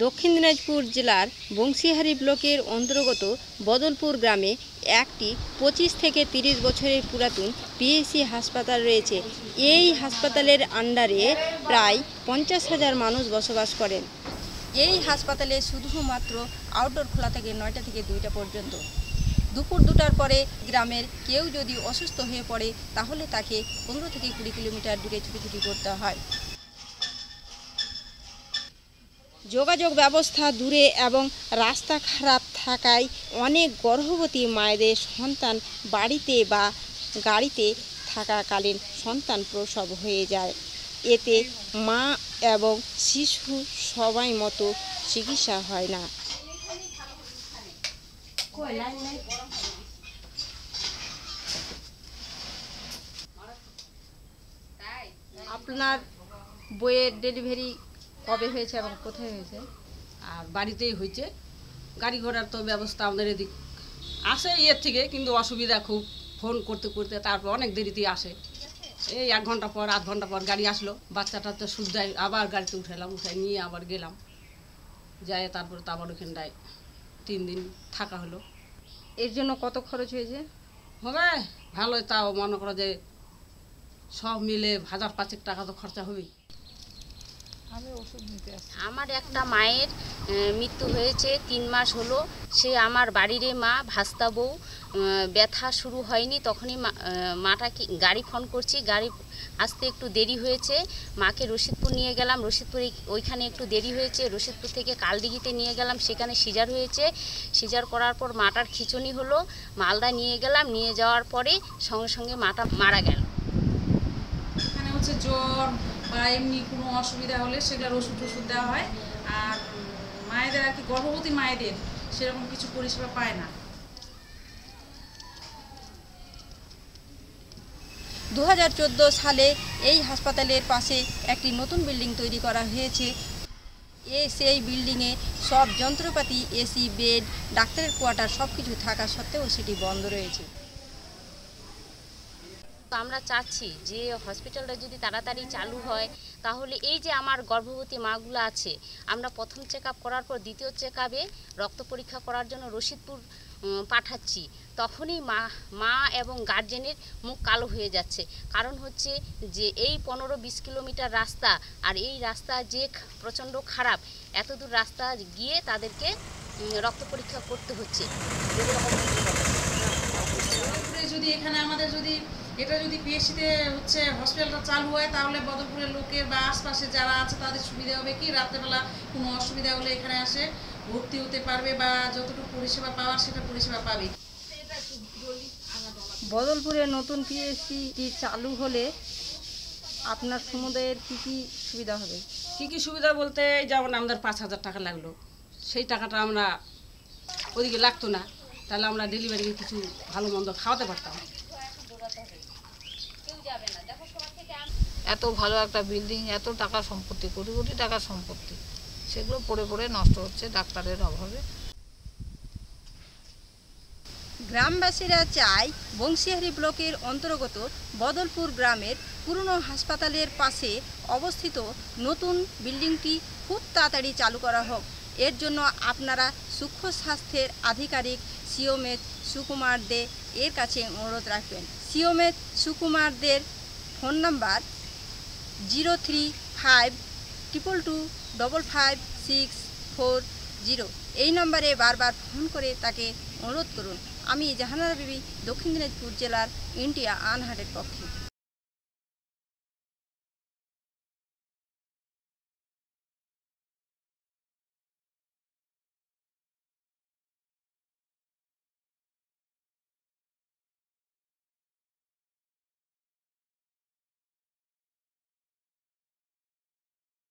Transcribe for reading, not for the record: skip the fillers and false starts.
दक्षिण दिनाजपुर जिलार बंशीहारी ब्लकेर अंतर्गत बदलपुर ग्रामे একটি 25 থেকে ৩০ বছরের পুরাতন পিএসসি হাসপাতাল রয়েছে। এই হাসপাতালের আন্ডারে প্রায় ৫০,০০০ মানুষ বসবাস করেন। এই হাসপাতালে শুধুমাত্র আউটডোর খোলা থাকে ৯টা থেকে ২টা পর্যন্ত। দুপুর ২টার পরে গ্রামের কেউ যদি অসুস্থ হয়ে পড়ে তাহলে তাকে ১৫ থেকে ২০ কিলোমিটার দূরে ছুটি করতে হয়। যোগাযোগ ব্যবস্থা দূরে এবং রাস্তা খারাপ থাকায় অনেক গর্ভবতী মায়েদের সন্তান বাড়িতে বা গাড়িতে থাকাকালীন সন্তান প্রসব হয়ে যায়। এতে মা এবং শিশু সবাই মতো চিকিৎসা হয় না। আপনার বইয়ের ডেলিভারি কবে হয়েছে এবং কোথায় হয়েছে? আর বাড়িতেই হয়েছে। গাড়ি ঘোড়ার তো ব্যবস্থা আমাদের এদিক আসে ইয়ের থেকে, কিন্তু অসুবিধা খুব। ফোন করতে করতে তারপর অনেক দেরিতে আসে। এই ১ ঘন্টা পর, ৮ ঘন্টা পর গাড়ি আসলো। বাচ্চাটা তো শুদ্ধায় আবার গাড়িতে উঠালাম, উঠাই নিয়ে আবার গেলাম। যাই তারপর তো আবার ওখানটায় ৩ দিন থাকা হলো। এর জন্য কত খরচ হয়েছে? হবে ভালো, তাও মনে করো যে সব মিলে ১,৫০০ টাকা তো খরচা হবেই। আমার একটা মায়ের মৃত্যু হয়েছে 3 মাস হলো। সে আমার বাড়িরে মা, ভাস্তা বউ। ব্যথা শুরু হয়নি তখনই মাটা কি গাড়ি ফোন করছি, গাড়ি আসতে একটু দেরি হয়েছে। মাকে রশিদপুর নিয়ে গেলাম, রশিদপুরে ওইখানে একটু দেরি হয়েছে। রশিদপুর থেকে কালদিঘিতে নিয়ে গেলাম, সেখানে সিজার হয়েছে। সিজার করার পর মাটার খিঁচুনি হলো, মালদা নিয়ে গেলাম। নিয়ে যাওয়ার পরে সঙ্গে সঙ্গে মাটা মারা গেল। এখানে হচ্ছে জ্বর বা এমনি কোনো অসুবিধা হলে সেগুলোর ওষুধ টষুধ দেওয়া হয়। আর মায়েদের আর কি গর্ভবতী মায়েদের সেরকম কিছু পরিষেবা পায় না। ২০১৪ সালে এই হাসপাতালের পাশে একটি নতুন বিল্ডিং তৈরি করা হয়েছে। সেই বিল্ডিংয়ে সব যন্ত্রপাতি, এসি, বেড, ডাক্তারের কোয়ার্টার সব কিছু থাকা সত্ত্বেও সেটি বন্ধ রয়েছে। তো আমরা চাচ্ছি যে হসপিটালটা যদি তাড়াতাড়ি চালু হয়, তাহলে এই যে আমার গর্ভবতী মাগুলো আছে, আমরা প্রথম চেকআপ করার পর দ্বিতীয় চেকআপে রক্ত পরীক্ষা করার জন্য রশিদপুর পাঠাচ্ছি, তখনই মা এবং গার্জেনের মুখ কালো হয়ে যাচ্ছে। কারণ হচ্ছে যে এই ১৫-২০ কিলোমিটার রাস্তা, আর এই রাস্তা যে প্রচণ্ড খারাপ, এত দূর রাস্তা গিয়ে তাদেরকে রক্ত পরীক্ষা করতে হচ্ছে। যদি এখানে আমাদের যদি পিএসসিতে হচ্ছে হসপিটালটা চালু হয়, তাহলে বদরপুরের লোকের বা আশপাশে যারা আছে তাদের সুবিধা হবে। কি রাত্রেবেলা কোনো অসুবিধা হলে এখানে আসে ভর্তি হতে পারবে, বা যতটুকু পরিষেবা পাওয়ার সেটা পরিষেবা পাবে। বদলপুরে নতুন পিএসসি চালু হলে আপনার সমুদায়ের কী কী সুবিধা হবে? কী কী সুবিধা বলতে, যেমন আমাদের ৫,০০০ টাকা লাগলো, সেই টাকাটা আমরা ওদিকে লাগতো না, তাহলে আমরা ডেলিভারিকে কিছু ভালো মন্দ খাওয়াতে পারতাম। এত ভালো একটা বিল্ডিং, এত টাকা সম্পত্তি, কোটি কোটি টাকা সম্পত্তি, সেগুলো পড়ে পড়ে নষ্ট হচ্ছে ডাক্তারের অভাবে। গ্রামবাসীরা চায় বংশীহারি ব্লকের অন্তর্গত বদলপুর গ্রামের পুরনো হাসপাতালের পাশে অবস্থিত নতুন বিল্ডিংটি খুব তাড়াতাড়ি চালু করা হোক। এর জন্য আপনারা সূক্ষ্ম স্বাস্থ্যের আধিকারিক সিওমেদ সুকুমার দে এর কাছে অনুরোধ রাখবেন। সিওমেদ সুকুমার দের ফোন নাম্বার 0352225560 এই নম্বরে বারবার ফোন করে তাকে অনুরোধ করুন। আমি জাহানারা বিবি, দক্ষিণ দিনাজপুর জেলার ইন্ডিয়া আনহার্ডের পক্ষে।